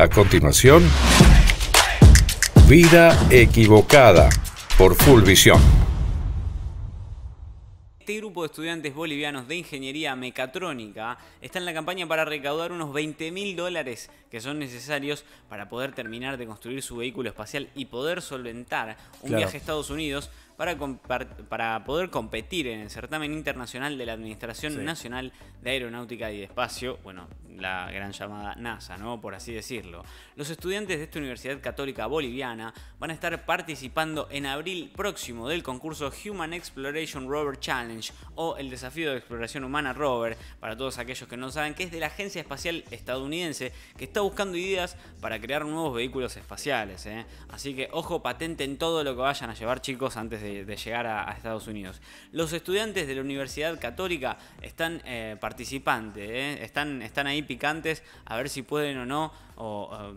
A continuación, Vida Equivocada por Full Visión. Este grupo de estudiantes bolivianos de ingeniería mecatrónica está en la campaña para recaudar unos $20.000 que son necesarios para poder terminar de construir su vehículo espacial y poder solventar un viaje a Estados Unidos para poder competir en el certamen internacional de la Administración Nacional de Aeronáutica y de Espacio, bueno, la gran llamada NASA, ¿no? Por así decirlo. Los estudiantes de esta Universidad Católica Boliviana van a estar participando en abril próximo del concurso Human Exploration Rover Challenge o el Desafío de Exploración Humana Rover, para todos aquellos que no saben, que es de la Agencia Espacial Estadounidense, que está buscando ideas para crear nuevos vehículos espaciales, ¿eh? Así que ojo, patenten todo lo que vayan a llevar, chicos, antes de llegar a Estados Unidos. Los estudiantes de la Universidad Católica están participantes, están ahí picantes a ver si pueden o no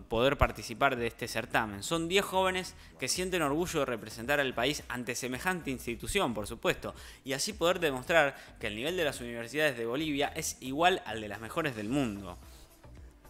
poder participar de este certamen. Son 10 jóvenes que sienten orgullo de representar al país ante semejante institución, por supuesto, y así poder demostrar que el nivel de las universidades de Bolivia es igual al de las mejores del mundo.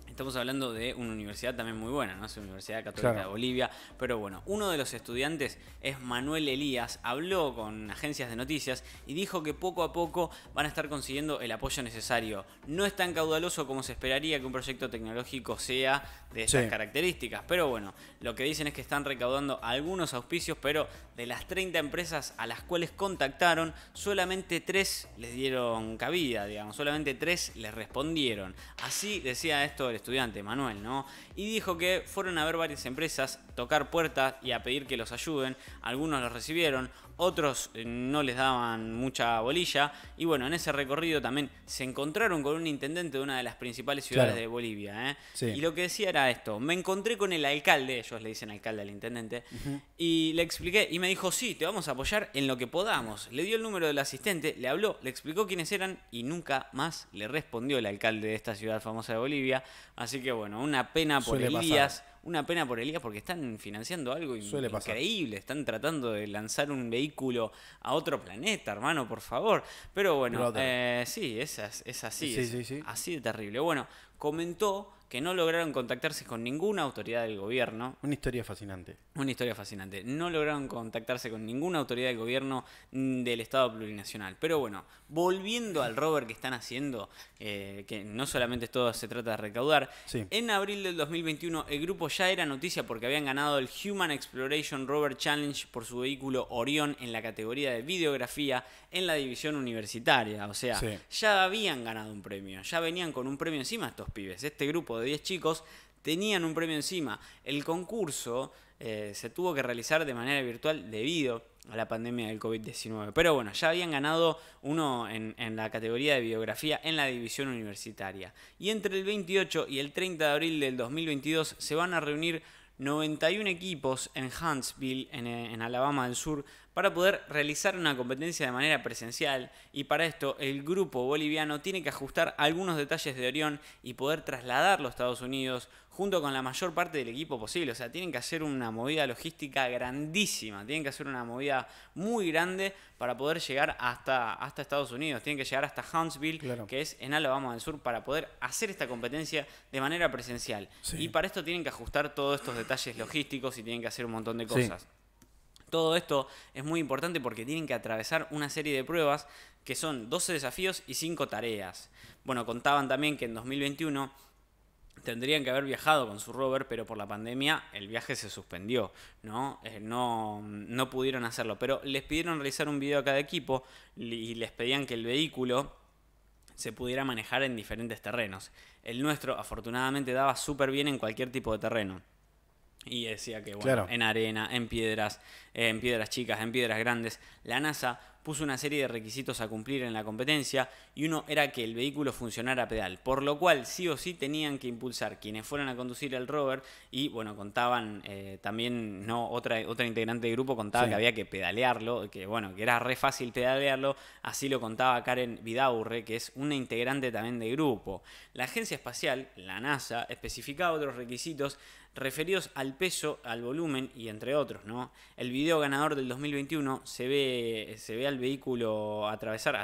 Estamos hablando de una universidad también muy buena, ¿no? Es la Universidad Católica de Bolivia. Pero bueno, uno de los estudiantes es Manuel Elías. Habló con agencias de noticias y dijo que poco a poco van a estar consiguiendo el apoyo necesario. No es tan caudaloso como se esperaría que un proyecto tecnológico sea de esas características. Pero bueno, lo que dicen es que están recaudando algunos auspicios, pero de las 30 empresas a las cuales contactaron, solamente 3 les dieron cabida, digamos. Solamente 3 les respondieron. Así decía esto el estudiante Manuel, ¿no? Y dijo que fueron a ver varias empresas, tocar puertas y a pedir que los ayuden. Algunos los recibieron, otros no les daban mucha bolilla. Y bueno, en ese recorrido también se encontraron con un intendente de una de las principales ciudades de Bolivia, ¿eh? Y lo que decía era esto: me encontré con el alcalde, ellos le dicen alcalde al intendente, y le expliqué, y me dijo, sí, te vamos a apoyar en lo que podamos. Le dio el número del asistente, le habló, le explicó quiénes eran y nunca más le respondió el alcalde de esta ciudad famosa de Bolivia. Así que bueno, una pena por Elías, una pena por Elías, porque están financiando algo increíble, están tratando de lanzar un vehículo a otro planeta, hermano, por favor. Pero bueno, sí, es así, así de terrible. Bueno, comentó que no lograron contactarse con ninguna autoridad del gobierno. Una historia fascinante. Una historia fascinante. No lograron contactarse con ninguna autoridad del gobierno del Estado Plurinacional. Pero bueno, volviendo al rover que están haciendo, que no solamente todo se trata de recaudar, en abril del 2021 el grupo ya era noticia porque habían ganado el Human Exploration Rover Challenge por su vehículo Orión en la categoría de videografía en la división universitaria. O sea, ya habían ganado un premio, ya venían con un premio encima estos pibes. Este grupo de 10 chicos tenían un premio encima. El concurso se tuvo que realizar de manera virtual debido a la pandemia del COVID-19. Pero bueno, ya habían ganado uno en la categoría de biografía en la división universitaria. Y entre el 28 y el 30 de abril del 2022 se van a reunir 91 equipos en Huntsville, en Alabama del Sur, para poder realizar una competencia de manera presencial, y para esto el grupo boliviano tiene que ajustar algunos detalles de Orión y poder trasladarlo a Estados Unidos junto con la mayor parte del equipo posible. O sea, tienen que hacer una movida logística grandísima, tienen que hacer una movida muy grande para poder llegar hasta Estados Unidos, tienen que llegar hasta Huntsville, que es en Alabama del Sur, para poder hacer esta competencia de manera presencial. Y para esto tienen que ajustar todos estos detalles logísticos y tienen que hacer un montón de cosas. Todo esto es muy importante porque tienen que atravesar una serie de pruebas que son 12 desafíos y 5 tareas. Bueno, contaban también que en 2021 tendrían que haber viajado con su rover, pero por la pandemia el viaje se suspendió, ¿no? No pudieron hacerlo, pero les pidieron realizar un video a cada equipo y les pedían que el vehículo se pudiera manejar en diferentes terrenos. El nuestro, afortunadamente, daba súper bien en cualquier tipo de terreno. Y decía que, bueno, en arena, en piedras chicas, en piedras grandes, la NASA puso una serie de requisitos a cumplir en la competencia, y uno era que el vehículo funcionara a pedal, por lo cual sí o sí tenían que impulsar quienes fueran a conducir el rover. Y bueno, contaban también, otra integrante del grupo contaba que había que pedalearlo, que bueno, que era re fácil pedalearlo. Así lo contaba Karen Vidaurre, que es una integrante también del grupo. La agencia espacial, la NASA, especificaba otros requisitos referidos al peso, al volumen y entre otros, ¿no? El video ganador del 2021 se ve al al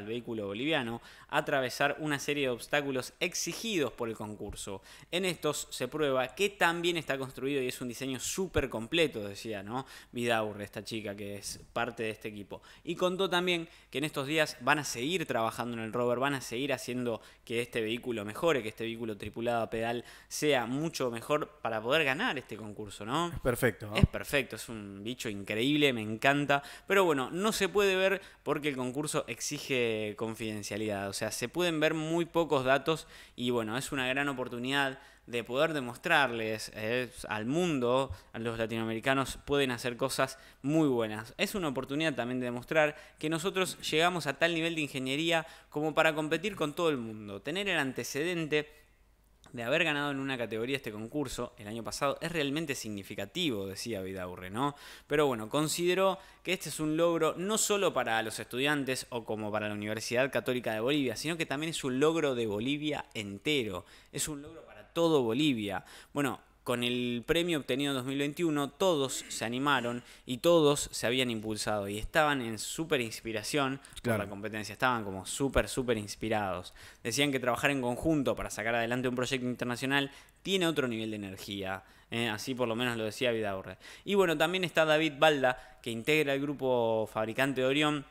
vehículo, boliviano, atravesar una serie de obstáculos exigidos por el concurso. En estos se prueba que tan bien está construido y es un diseño súper completo, decía, ¿no?, Vidaurre, esta chica que es parte de este equipo. Y contó también que en estos días van a seguir trabajando en el rover, van a seguir haciendo que este vehículo mejore, que este vehículo tripulado a pedal sea mucho mejor para poder ganar este concurso, ¿no? Es perfecto, ¿no? Es perfecto, es un bicho increíble, me encanta. Pero bueno, no se puede ver porque el concurso exige confidencialidad. O sea, se pueden ver muy pocos datos y bueno, es una gran oportunidad de poder demostrarles al mundo, a los latinoamericanos, pueden hacer cosas muy buenas. Es una oportunidad también de demostrar que nosotros llegamos a tal nivel de ingeniería como para competir con todo el mundo. Tener el antecedente de haber ganado en una categoría este concurso el año pasado es realmente significativo, decía Vidaurre, ¿no? Pero bueno, consideró que este es un logro no solo para los estudiantes o como para la Universidad Católica de Bolivia, sino que también es un logro de Bolivia entero. Es un logro para todo Bolivia. Bueno, con el premio obtenido en 2021, todos se animaron y todos se habían impulsado y estaban en súper inspiración por la competencia. Estaban como súper inspirados. Decían que trabajar en conjunto para sacar adelante un proyecto internacional tiene otro nivel de energía. Así por lo menos lo decía Vidaurre. Y bueno, también está David Balda, que integra el grupo fabricante de Orión,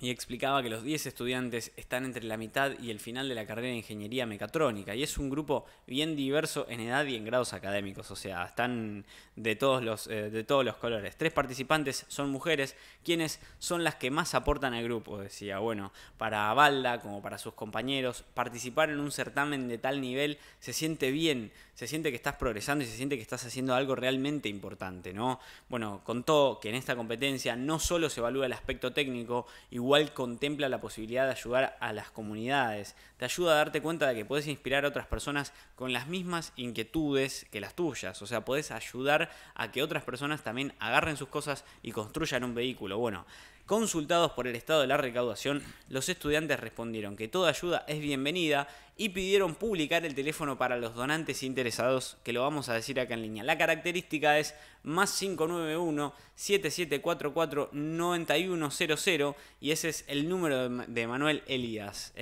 y explicaba que los 10 estudiantes están entre la mitad y el final de la carrera de Ingeniería Mecatrónica. Y es un grupo bien diverso en edad y en grados académicos. O sea, están de todos los colores. 3 participantes son mujeres, quienes son las que más aportan al grupo. Decía, bueno, para Balda, como para sus compañeros, participar en un certamen de tal nivel se siente bien. Se siente que estás progresando y se siente que estás haciendo algo realmente importante, ¿no? Bueno, contó que en esta competencia no solo se evalúa el aspecto técnico, igual contempla la posibilidad de ayudar a las comunidades. Te ayuda a darte cuenta de que podés inspirar a otras personas con las mismas inquietudes que las tuyas. O sea, podés ayudar a que otras personas también agarren sus cosas y construyan un vehículo. Bueno, consultados por el estado de la recaudación, los estudiantes respondieron que toda ayuda es bienvenida y pidieron publicar el teléfono para los donantes interesados, que lo vamos a decir acá en línea. La característica es +591 7744 9100 y ese es el número de Manuel Elías.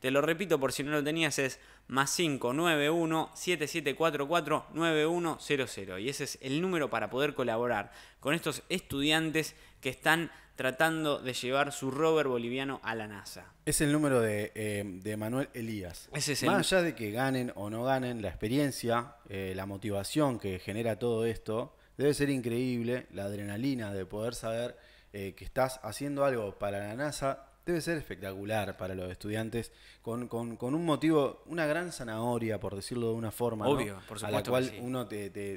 Te lo repito por si no lo tenías, es +591 7744 9100 y ese es el número para poder colaborar con estos estudiantes que están tratando de llevar su rover boliviano a la NASA. Es el número de Manuel Elías. Ese es el... Más allá de que ganen o no ganen, la experiencia, la motivación que genera todo esto, debe ser increíble. La adrenalina de poder saber que estás haciendo algo para la NASA debe ser espectacular para los estudiantes, con un motivo, una gran zanahoria, por decirlo de una forma. Obvio, ¿no? Por supuesto. A la cual sí, uno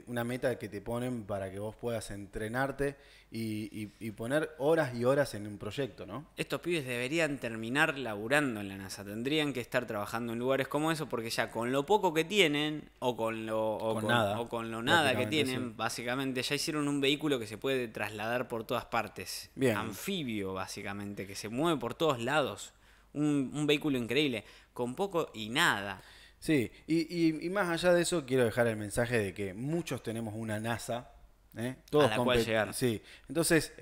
una meta que te ponen para que vos puedas entrenarte y poner horas y horas en un proyecto, ¿no? Estos pibes deberían terminar laburando en la NASA, tendrían que estar trabajando en lugares como eso, porque ya con lo poco que tienen, o con lo nada que tienen, sí, básicamente ya hicieron un vehículo que se puede trasladar por todas partes. Bien. Anfibio, básicamente, que se mueve por todos lados, un vehículo increíble, con poco y nada. Sí, y más allá de eso quiero dejar el mensaje de que muchos tenemos una NASA, todos a la cual llegar. Sí, entonces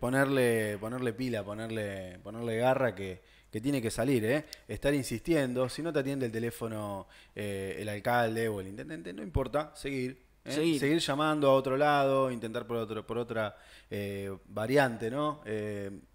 ponerle pila, ponerle garra que tiene que salir, estar insistiendo. Si no te atiende el teléfono el alcalde o el intendente, no importa, seguir llamando a otro lado, intentar por otra variante, ¿no?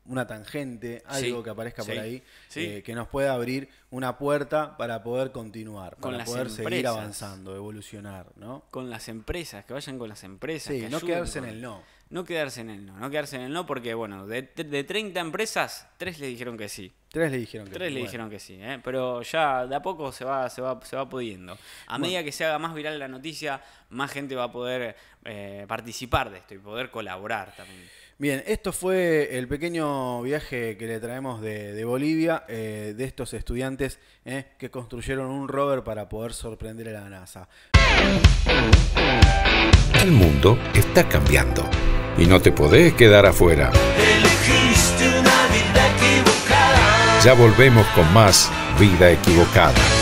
Una tangente, algo que aparezca por ahí, que nos pueda abrir una puerta para poder continuar, para poder seguir avanzando, evolucionar, ¿no? Con las empresas, que vayan con las empresas. Sí, no quedarse en el no. No quedarse en el no, no quedarse en el no, porque bueno, de 30 empresas, 3 le dijeron que sí. 3 le dijeron que sí. 3 le dijeron que sí, pero ya de a poco se va pudiendo. A medida que se haga más viral la noticia, más gente va a poder participar de esto y poder colaborar también. Bien, esto fue el pequeño viaje que le traemos de Bolivia, de estos estudiantes que construyeron un rover para poder sorprender a la NASA. El mundo está cambiando y no te podés quedar afuera. Elegiste una vida equivocada. Ya volvemos con más Vida Equivocada.